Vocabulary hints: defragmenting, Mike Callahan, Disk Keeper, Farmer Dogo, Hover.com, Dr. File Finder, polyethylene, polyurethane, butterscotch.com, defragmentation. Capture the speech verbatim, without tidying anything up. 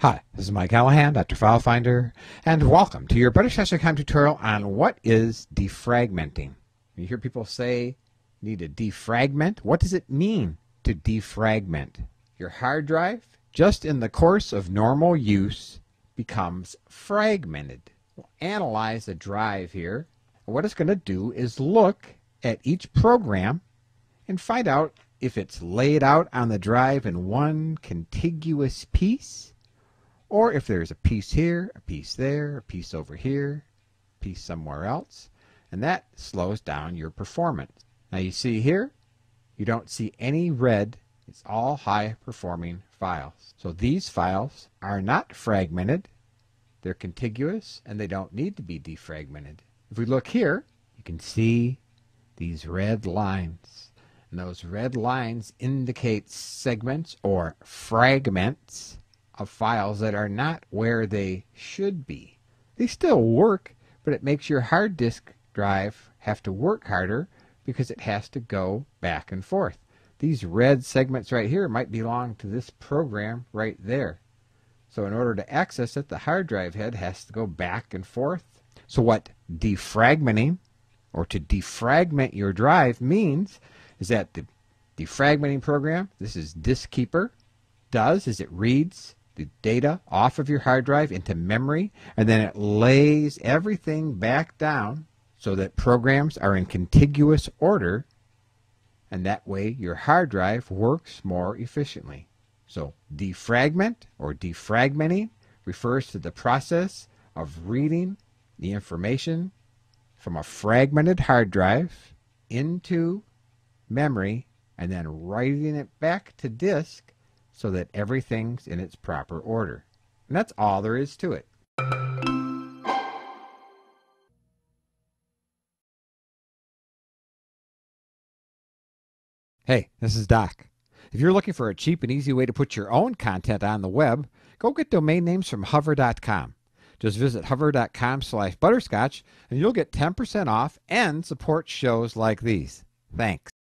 Hi, this is Mike Callahan, Doctor File Finder, and welcome to your butterscotch dot com tutorial on what is defragmenting. You hear people say, need to defragment? What does it mean to defragment? Your hard drive, just in the course of normal use, becomes fragmented. We'll analyze the drive here. What it's going to do is look at each program and find out if it's laid out on the drive in one contiguous piece, or if there's a piece here, a piece there, a piece over here, a piece somewhere else, and that slows down your performance. Now you see here, you don't see any red. It's all high-performing files. So these files are not fragmented. They're contiguous, and they don't need to be defragmented. If we look here, you can see these red lines. And those red lines indicate segments or fragments of files that are not where they should be. They still work, but it makes your hard disk drive have to work harder because it has to go back and forth. These red segments right here might belong to this program right there. So in order to access it, the hard drive head has to go back and forth. So what defragmenting, or to defragment your drive, means is that the defragmenting program, this is Disk Keeper, does is it reads the data off of your hard drive into memory, and then it lays everything back down so that programs are in contiguous order, and that way your hard drive works more efficiently. So defragment or defragmenting refers to the process of reading the information from a fragmented hard drive into memory and then writing it back to disk so that everything's in its proper order. And that's all there is to it. Hey, this is Doc. If you're looking for a cheap and easy way to put your own content on the web, go get domain names from hover dot com. Just visit hover dot com slash butterscotch and you'll get ten percent off and support shows like these. Thanks.